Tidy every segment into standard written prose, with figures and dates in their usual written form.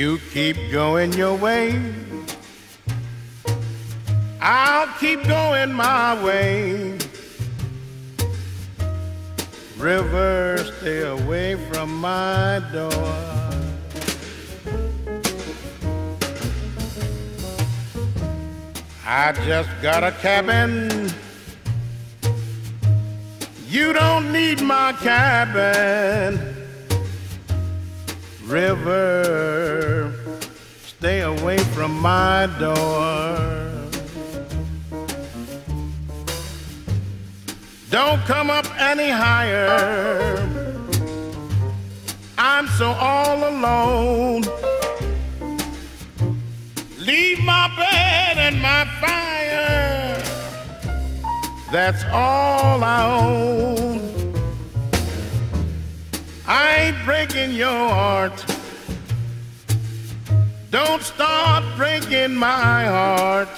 You keep going your way, I'll keep going my way. River, stay away from my door. I just got a cabin, you don't need my cabin. River, stay away from my door. Don't come up any higher, I'm so all alone. Leave my bed and my fire, that's all I own. I ain't breaking your heart, don't start breaking my heart.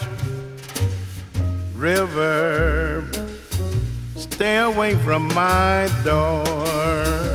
River, stay away from my door.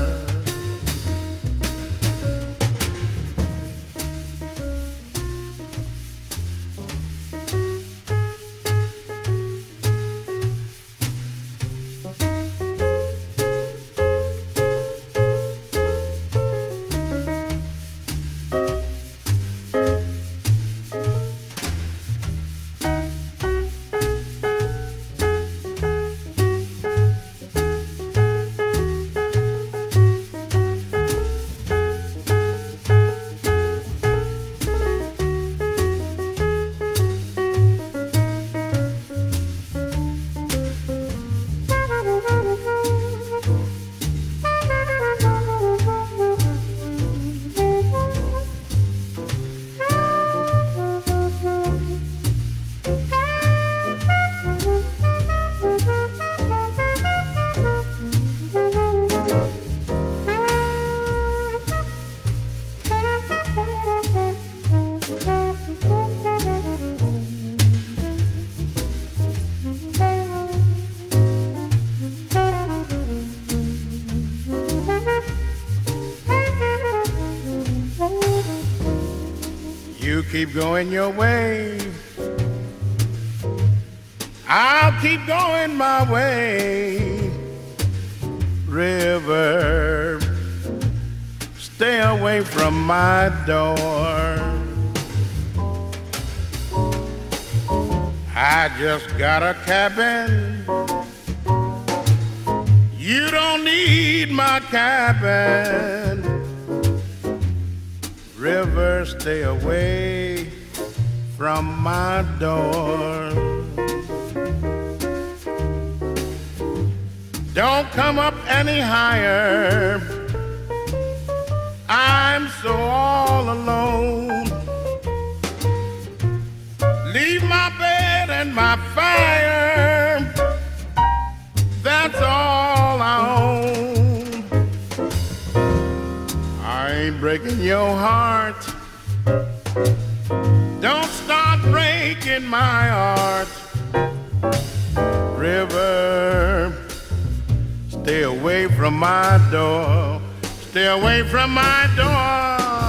You keep going your way, I'll keep going my way. River, stay away from my door. I just got a cabin, you don't need my cabin. River, stay away from my door. Don't come up any higher, I'm so all alone. Leave my bed and my fire, that's all I own. Breaking your heart, don't start breaking my heart. River, stay away from my door, stay away from my door.